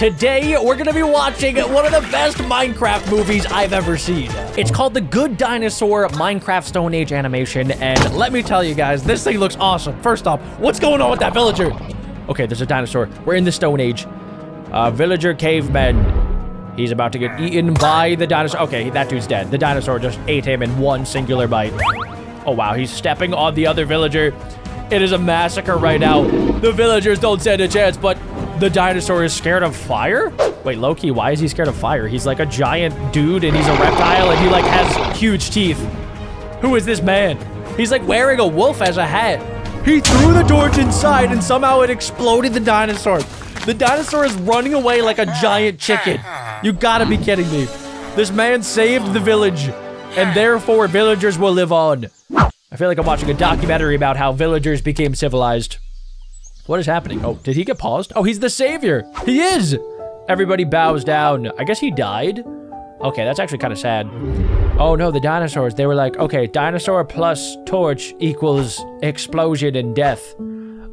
Today, we're gonna be watching one of the best Minecraft movies I've ever seen. It's called The Good Dinosaur Minecraft Stone Age Animation, and let me tell you guys, this thing looks awesome. First off, what's going on with that villager? Okay, there's a dinosaur. We're in the Stone Age. Villager caveman. He's about to get eaten by the dinosaur. Okay, that dude's dead. The dinosaur just ate him in one singular bite. Oh, wow, he's stepping on the other villager. It is a massacre right now. The villagers don't stand a chance, but the dinosaur is scared of fire? Wait, low-key, why is he scared of fire? He's like a giant dude, and he's a reptile, and he like has huge teeth. Who is this man? He's like wearing a wolf as a hat. He threw the torch inside, and somehow it exploded the dinosaur. The dinosaur is running away like a giant chicken. You gotta be kidding me. This man saved the village, and therefore villagers will live on. I feel like I'm watching a documentary about how villagers became civilized. What is happening? Oh, did he get paused? Oh, he's the savior. He is. Everybody bows down. I guess he died. Okay, that's actually kind of sad. Oh no, the dinosaurs. They were like, okay, dinosaur plus torch equals explosion and death.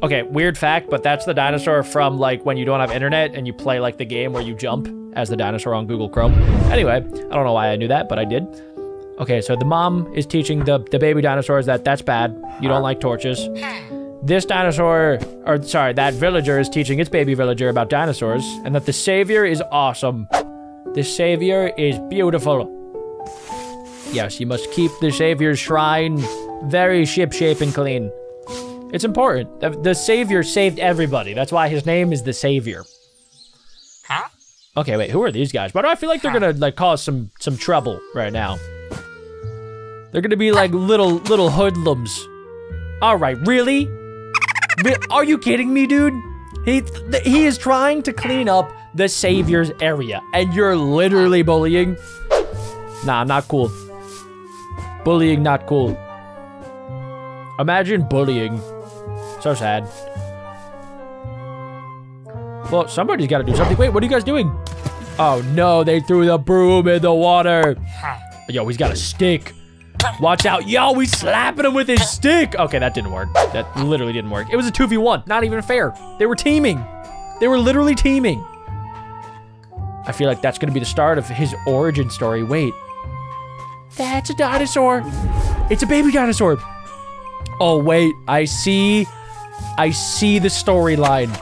Okay, weird fact, but that's the dinosaur from like when you don't have internet and you play like the game where you jump as the dinosaur on Google Chrome. Anyway, I don't know why I knew that, but I did. Okay, so the mom is teaching the baby dinosaurs that that's bad. You don't like torches. This dinosaur, or sorry, that villager is teaching its baby villager about dinosaurs and that the savior is awesome. The savior is beautiful. Yes, you must keep the savior's shrine very ship-shape and clean. It's important. The savior saved everybody. That's why his name is the savior. Huh? Okay, wait, who are these guys? Why do I feel like they're gonna like cause some trouble right now? They're gonna be like little hoodlums. All right, really? Are you kidding me, dude? He is trying to clean up the savior's area, and you're literally bullying? Nah, not cool. Bullying, not cool. Imagine bullying. So sad. Well, somebody's got to do something. Wait, what are you guys doing? Oh, no, they threw the broom in the water. Yo, he's got a stick. Watch out. Yo, we slapping him with his stick. Okay, that didn't work. That literally didn't work. It was a 2v1. Not even fair. They were teaming. They were literally teaming. I feel like that's going to be the start of his origin story. Wait. That's a dinosaur. It's a baby dinosaur. Oh, wait. I see the storyline.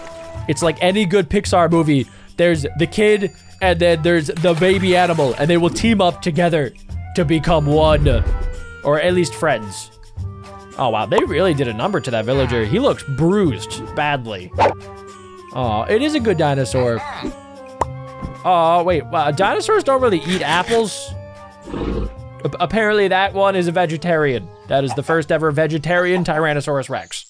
It's like any good Pixar movie. There's the kid, and then there's the baby animal, and they will team up together to become one. Or at least friends. Oh, wow. They really did a number to that villager. He looks bruised badly. Oh, it is a good dinosaur. Oh, wait. Wow, dinosaurs don't really eat apples. Apparently, that one is a vegetarian. That is the first ever vegetarian Tyrannosaurus Rex.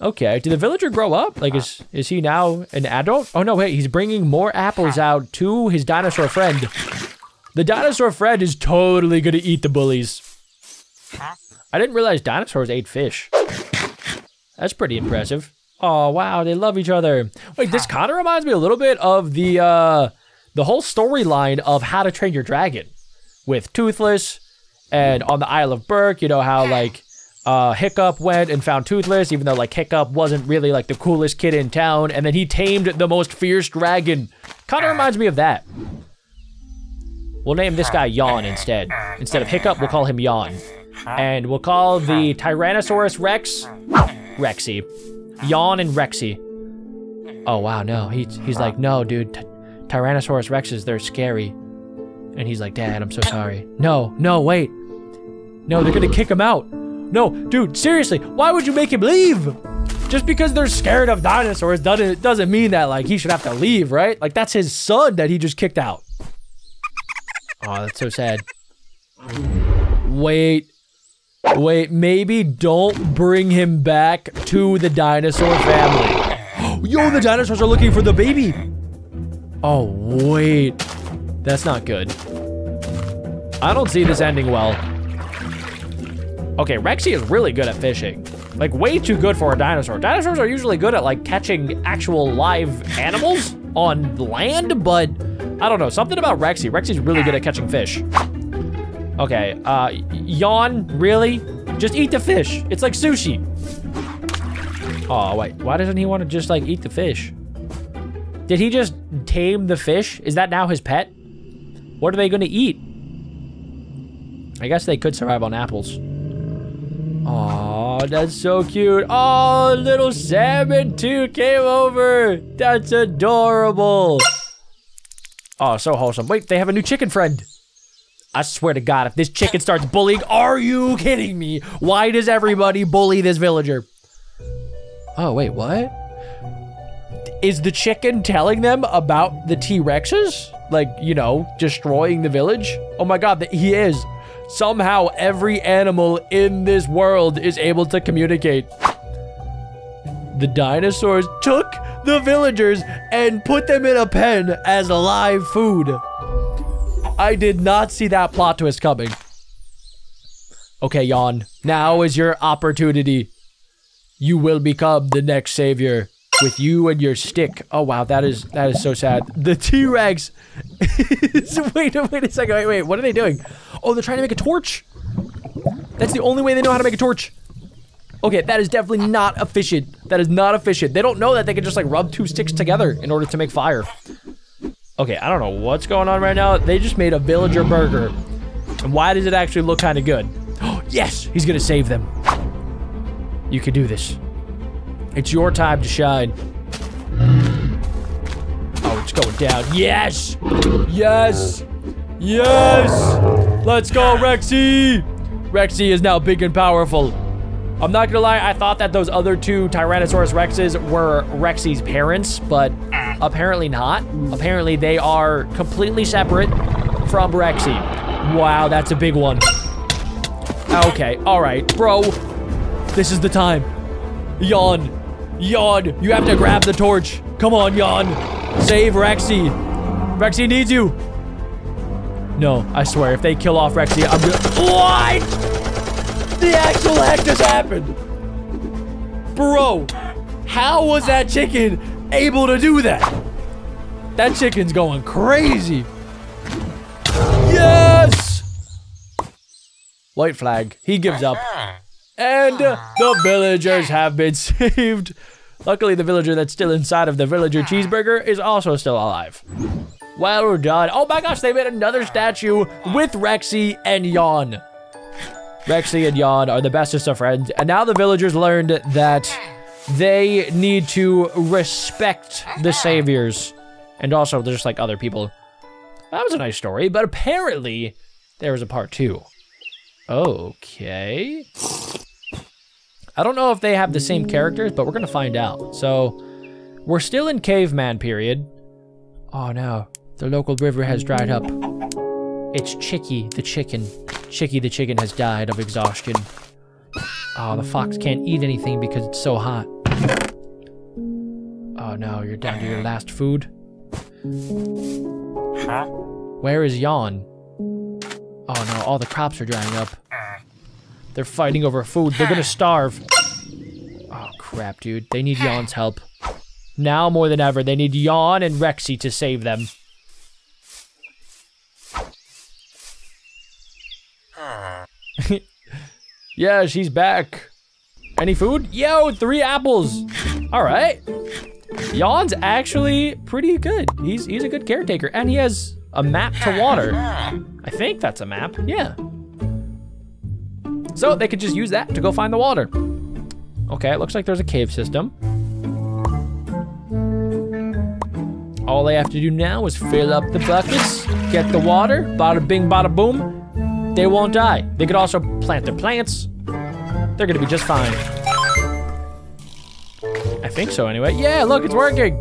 Okay. Did the villager grow up? Like, is he now an adult? Oh, no. Wait, he's bringing more apples out to his dinosaur friend. The dinosaur friend is totally gonna eat the bullies. I didn't realize dinosaurs ate fish. That's pretty impressive. Oh, wow, they love each other. Wait, this kind of reminds me a little bit of the whole storyline of How to Train Your Dragon with Toothless and on the Isle of Berk, you know, how like Hiccup went and found Toothless, even though like Hiccup wasn't really like the coolest kid in town, and then he tamed the most fierce dragon. Kind of reminds me of that. We'll name this guy Yawn instead. Instead of Hiccup, we'll call him Yawn. And we'll call the Tyrannosaurus Rex Rexy. Yawn and Rexy. Oh, wow, no. He's like, no, dude. Tyrannosaurus Rexes, they're scary. And he's like, Dad, I'm so sorry. No, no, wait. No, they're gonna kick him out. No, dude, seriously, why would you make him leave? Just because they're scared of dinosaurs doesn't mean that, like, he should have to leave, right? Like, that's his son that he just kicked out. Oh, that's so sad. Wait, maybe don't bring him back to the dinosaur family. Yo, the dinosaurs are looking for the baby. Oh, wait. That's not good. I don't see this ending well. Okay, Rexy is really good at fishing. Like, way too good for a dinosaur. Dinosaurs are usually good at, like, catching actual live animals on land, but I don't know, something about Rexy. Rexy's really good at catching fish. Okay, Yawn, really? Just eat the fish. It's like sushi. Oh, wait, why doesn't he want to just, like, eat the fish? Did he just tame the fish? Is that now his pet? What are they going to eat? I guess they could survive on apples. Oh, that's so cute. Oh, little salmon too came over. That's adorable. Oh, so wholesome. Wait, they have a new chicken friend. I swear to God, if this chicken starts bullying, are you kidding me? Why does everybody bully this villager? Oh, wait, what? Is the chicken telling them about the T-Rexes? Like, you know, destroying the village? Oh my God, he is. Somehow every animal in this world is able to communicate. The dinosaurs took the villagers and put them in a pen as live food. I did not see that plot twist coming. Okay, Yawn. Now is your opportunity. You will become the next savior with you and your stick. Oh, wow. That is so sad. The T-Rex. Wait a second. Wait. What are they doing? Oh, they're trying to make a torch. That's the only way they know how to make a torch. Okay, that is definitely not efficient. That is not efficient. They don't know that they can just, like, rub two sticks together in order to make fire. Okay, I don't know what's going on right now. They just made a villager burger. And why does it actually look kind of good? Oh, yes! He's gonna save them. You can do this. It's your time to shine. Oh, it's going down. Yes! Yes! Yes! Let's go, Rexy! Rexy is now big and powerful. I'm not gonna lie, I thought that those other two Tyrannosaurus Rexes were Rexy's parents, but apparently not. Apparently they are completely separate from Rexy. Wow, that's a big one. Okay, all right, bro. This is the time. Yawn, Yawn, you have to grab the torch. Come on, Yawn, save Rexy. Rexy needs you. No, I swear, if they kill off Rexy, I'm gonna, what? The actual heck just happened? Bro, how was that chicken able to do that? That chicken's going crazy. Yes! White flag. He gives up. And the villagers have been saved. Luckily, the villager that's still inside of the villager cheeseburger is also still alive. Well done. Oh my gosh, they made another statue with Rexy and Yawn. Rexy and Yawn are the bestest of friends, and now the villagers learned that they need to respect the saviors, and also they're just like other people. That was a nice story, but apparently there was a part 2. Okay. I don't know if they have the same characters, but we're gonna find out. So, we're still in caveman period. Oh no, the local river has dried up. It's Chicky the chicken. Chicky the chicken has died of exhaustion. Oh, the fox can't eat anything because it's so hot. Oh no, you're down to your last food. Huh? Where is Yawn? Oh no, all the crops are drying up. They're fighting over food. They're gonna starve. Oh crap, dude. They need Yawn's help. Now more than ever, they need Yawn and Rexy to save them. Yeah, she's back. Any food? Yo, 3 apples. All right. Yawn's actually pretty good. He's a good caretaker, and he has a map to water. I think that's a map, yeah. So they could just use that to go find the water. Okay, it looks like there's a cave system. All they have to do now is fill up the buckets, get the water, bada bing, bada boom. They won't die. They could also plant their plants. They're gonna be just fine. I think so anyway. Yeah, look, it's working.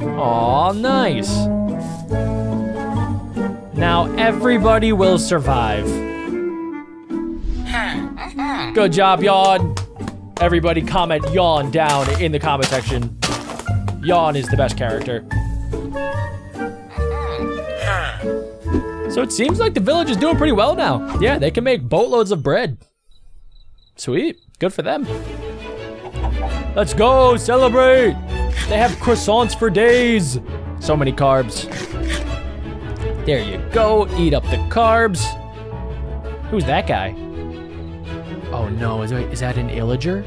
Aw, nice. Now everybody will survive. Good job, Yawn. Everybody comment Yawn down in the comment section. Yawn is the best character. So it seems like the village is doing pretty well now. Yeah, they can make boatloads of bread. Sweet, good for them. Let's go, celebrate. They have croissants for days. So many carbs. There you go, eat up the carbs. Who's that guy? Oh no, is that an illager?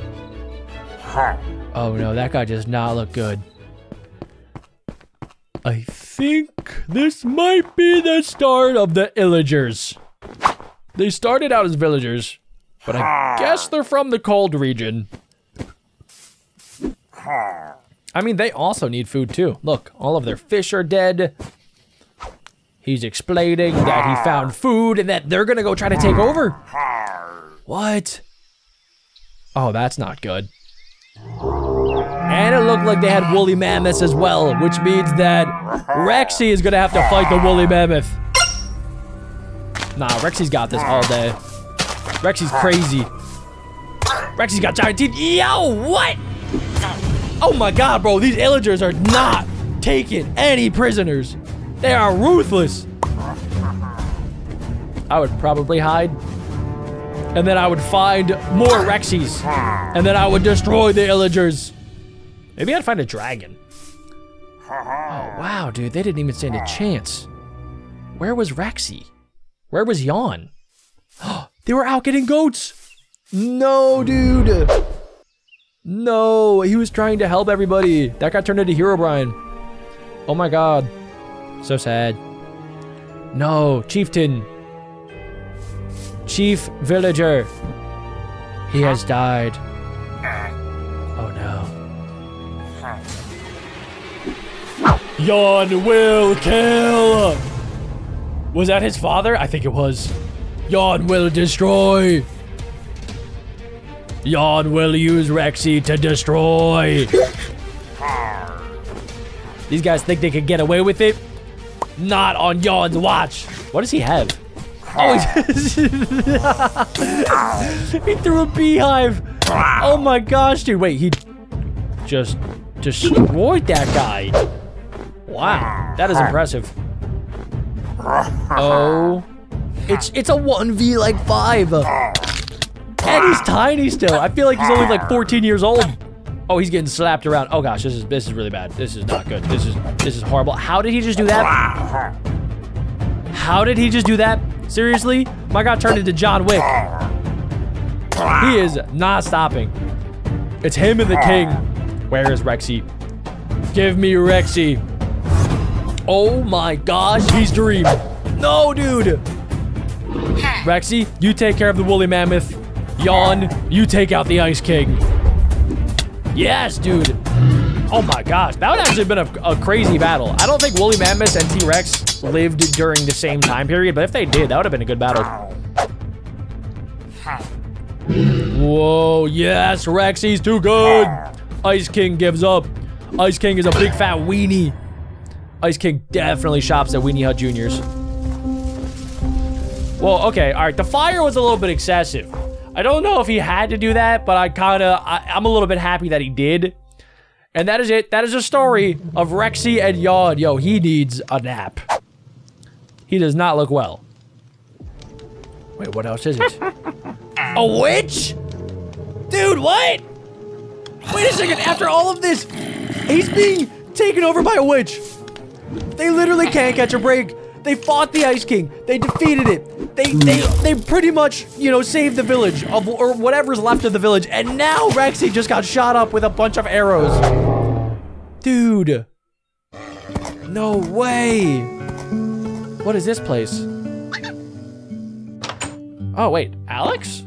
Oh no, that guy does not look good. I think this might be the start of the Illagers. They started out as villagers, but I guess they're from the cold region. I mean, they also need food too. Look, all of their fish are dead. He's explaining that he found food and that they're gonna go try to take over. What? Oh, that's not good. And it looked like they had woolly mammoths as well, which means that Rexy is gonna have to fight the woolly mammoth. Nah, Rexy's got this all day. Rexy's crazy. Rexy's got giant teeth. Yo, what? Oh my god, bro, these Illagers are not taking any prisoners. They are ruthless. I would probably hide. And then I would find more Rexies. And then I would destroy the Illagers. Maybe I'd find a dragon. Oh, wow, dude. They didn't even stand a chance. Where was Rexy? Where was Yawn? They were out getting goats. No, dude. No, he was trying to help everybody. That got turned into Herobrine. Oh my god. So sad. No, Chieftain. Chief Villager. He has died. Oh no. Yawn will kill! Was that his father? I think it was. Yawn will destroy. Yawn will use Rexy to destroy. These guys think they can get away with it. Not on Yawn's watch. What does he have? Oh, he threw a beehive. Oh my gosh, dude. Wait, he just destroyed that guy. Wow, that is impressive. Oh, it's a 1v like 5. And he's tiny still. I feel like he's only like 14 years old. Oh, he's getting slapped around. Oh gosh, this is really bad. This is not good. This is horrible. How did he just do that? How did he just do that? Seriously? My god turned into John Wick. He is not stopping. It's him and the king. Where is Rexy? Give me Rexy. Oh my gosh, he's dreamed. No, dude. Rexy, you take care of the woolly mammoth. Yawn, you take out the Ice King. Yes, dude. Oh my gosh, that would actually have been a crazy battle. I don't think woolly mammoths and T-Rex lived during the same time period, but if they did, that would have been a good battle. Whoa, yes, Rexy's too good. Ice King gives up. Ice King is a big fat weenie. Ice King definitely shops at Weenie Hut Juniors. Well, okay, all right, the fire was a little bit excessive. I don't know if he had to do that, but I'm a little bit happy that he did. And that is it. That is a story of Rexy and Yawn. Yo, he needs a nap. He does not look well. Wait, what else is it? A witch? Dude, what? Wait a second. After all of this, he's being taken over by a witch. They literally can't catch a break. They fought the Ice King. They defeated it. They pretty much, you know, saved the village of, or whatever's left of the village. And now Rexy just got shot up with a bunch of arrows. Dude. No way. What is this place? Oh, wait, Alex?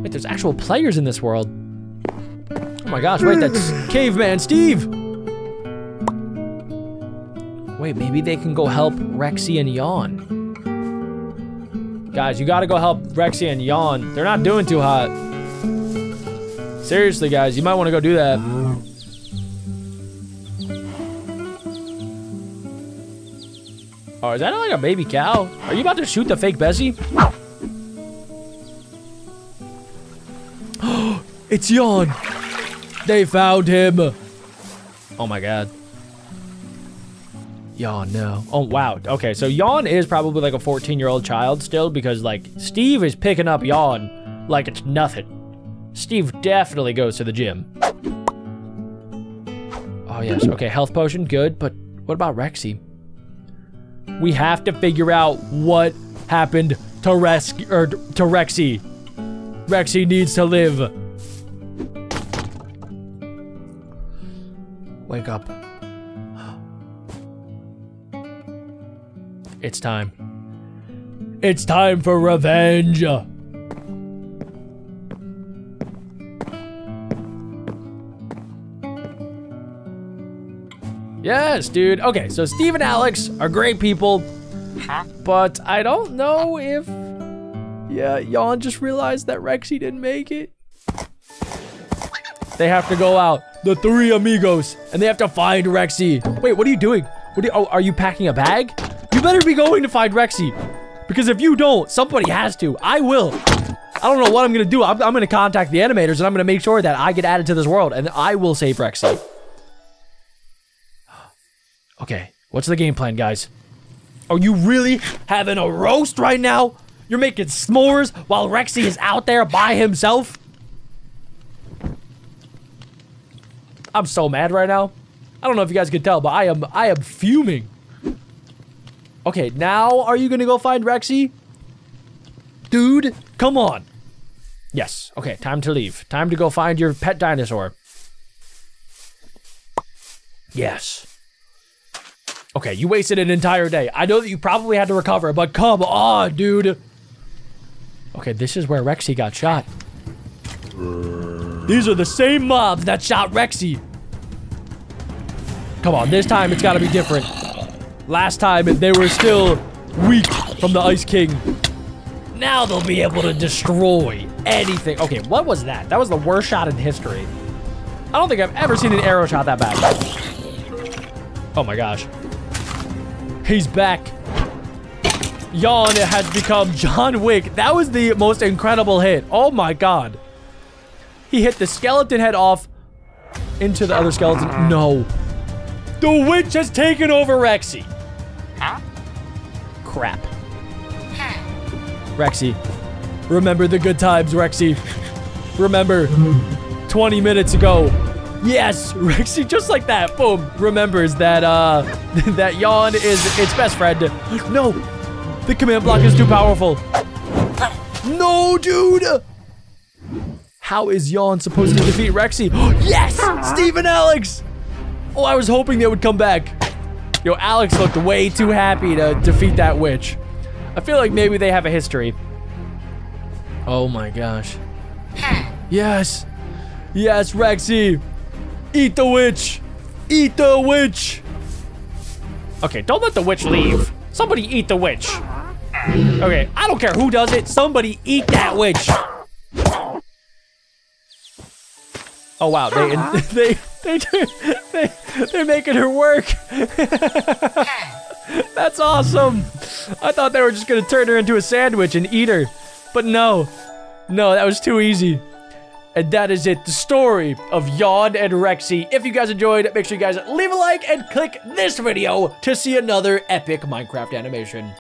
Wait, there's actual players in this world. Oh my gosh, wait, that's Caveman Steve. Wait, maybe they can go help Rexy and Yawn. Guys, you gotta go help Rexy and Yawn. They're not doing too hot. Seriously, guys, you might want to go do that. Oh, is that like a baby cow? Are you about to shoot the fake Bessie? It's Yawn. They found him. Oh my god. Yawn, no. Oh, wow. Okay, so Yawn is probably like a 14-year-old child still because, like, Steve is picking up Yawn like it's nothing. Steve definitely goes to the gym. Oh, yes. Okay, health potion, good. But what about Rexy? We have to figure out what happened to Rexy. Rexy needs to live. Wake up. It's time. It's time for revenge! Yes, dude. Okay, so Steve and Alex are great people, but I don't know if... Yeah, y'all just realized that Rexy didn't make it. They have to go out, the three amigos, and they have to find Rexy. Wait, what are you doing? Oh, are you packing a bag? You better be going to find Rexy, because if you don't, somebody has to. I will. I don't know what I'm gonna do. I'm gonna contact the animators, and I'm gonna make sure that I get added to this world, and I will save Rexy. Okay, what's the game plan, guys? Are you really having a roast right now? You're making s'mores while Rexy is out there by himself? I'm so mad right now. I don't know if you guys could tell, but I am fuming. Okay, now are you gonna go find Rexy? Dude, come on. Yes, okay, time to leave. Time to go find your pet dinosaur. Yes. Okay, you wasted an entire day. I know that you probably had to recover, but come on, dude. Okay, this is where Rexy got shot. These are the same mobs that shot Rexy. Come on, this time it's gotta be different. Last time they were still weak from the Ice King. Now they'll be able to destroy anything. Okay, what was that? That was the worst shot in history. I don't think I've ever seen an arrow shot that bad. Oh my gosh. He's back. Yawn has become John Wick. That was the most incredible hit. Oh my God. He hit the skeleton head off into the other skeleton. No. The witch has taken over Rexy. Huh? Crap. Rexy. Remember the good times, Rexy. Remember 20 minutes ago. Yes, Rexy, just like that, boom, remembers that that yawn is its best friend. No, the command block is too powerful. No, dude. How is yawn supposed to defeat Rexy? Yes, Steve and Alex. Oh, I was hoping they would come back. Yo, Alex looked way too happy to defeat that witch. I feel like maybe they have a history. Oh my gosh. Yes. Yes, Rexy. Eat the witch! Eat the witch! Okay, don't let the witch leave. Somebody eat the witch. Okay, I don't care who does it. Somebody eat that witch. Oh, wow. They're making her work. That's awesome. I thought they were just going to turn her into a sandwich and eat her. But no. No, that was too easy. And that is it, the story of Yawn and Rexy. If you guys enjoyed, make sure you guys leave a like and click this video to see another epic Minecraft animation.